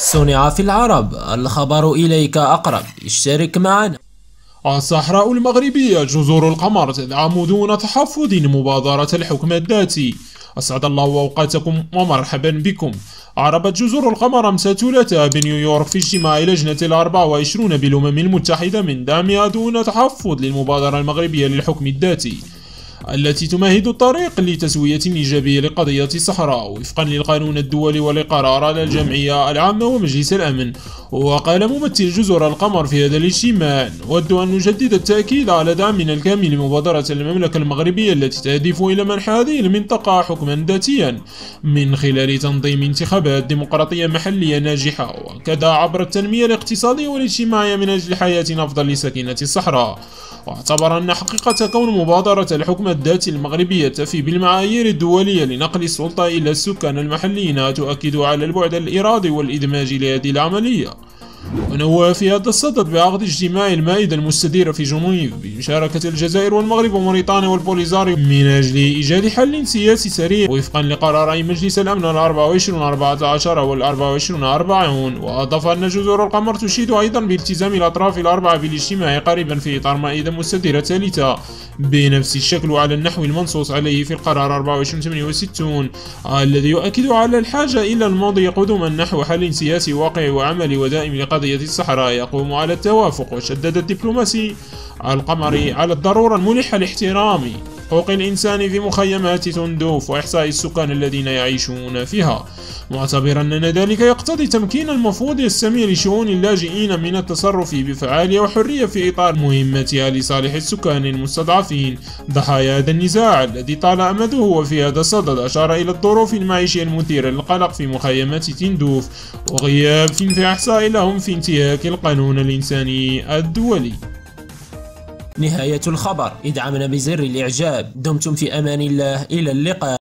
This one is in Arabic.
صنع في العرب. الخبر إليك أقرب، اشترك معنا. الصحراء المغربية جزر القمر تدعم دون تحفظ مبادرة الحكم الذاتي. أسعد الله أوقاتكم ومرحبا بكم. عربت جزر القمر أمس ثلاثاء بنيويورك في اجتماع لجنة ال24 بالأمم المتحدة من دعمها دون تحفظ للمبادرة المغربية للحكم الذاتي، التي تمهد الطريق لتسوية إيجابية لقضية الصحراء وفقا للقانون الدولي والقرار للجمعية العامة ومجلس الأمن. وقال ممثل جزر القمر في هذا الاجتماع: نود أن نجدد التأكيد على دعمنا الكامل لمبادرة المملكة المغربية التي تهدف إلى منح هذه المنطقة حكما ذاتيا من خلال تنظيم انتخابات ديمقراطية محلية ناجحة، وكذا عبر التنمية الاقتصادية والاجتماعية من أجل حياة أفضل لسكنة الصحراء. واعتبر أن حقيقة كون مبادرة الحكم الذاتي المغربية تفي بالمعايير الدولية لنقل السلطة إلى السكان المحليين تؤكد على البعد الإرادي والإدماج لهذه العملية. ونوه في هذا الصدد بعقد اجتماع المائدة المستديرة في جنيف بمشاركة الجزائر والمغرب وموريتانيا والبوليزاريو من أجل إيجاد حل سياسي سريع وفقا لقراري مجلس الأمن 24/14 وال24/40. وأضاف أن جزر القمر تشيد أيضا بالتزام الأطراف الأربعة بالاجتماع قريبا في إطار مائدة مستديرة ثالثة بنفس الشكل على النحو المنصوص عليه في القرار 2468 الذي يؤكد على الحاجة إلى المضي قدما نحو حل سياسي واقعي وعملي ودائم قضية الصحراء يقوم على التوافق. وشدد الدبلوماسي القمري على الضرورة الملحة لاحترام حقوق الإنسان في مخيمات تندوف وإحصاء السكان الذين يعيشون فيها، معتبرا أن ذلك يقتضي تمكين المفوض السامي لشؤون اللاجئين من التصرف بفعالية وحرية في إطار مهمتها لصالح السكان المستضعفين ضحايا هذا النزاع الذي طال أمده. وفي هذا الصدد أشار إلى الظروف المعيشية المثيرة للقلق في مخيمات تندوف وغياب في إحصاء لهم في انتهاك القانون الإنساني الدولي. نهاية الخبر، ادعمنا بزر الإعجاب. دمتم في أمان الله، إلى اللقاء.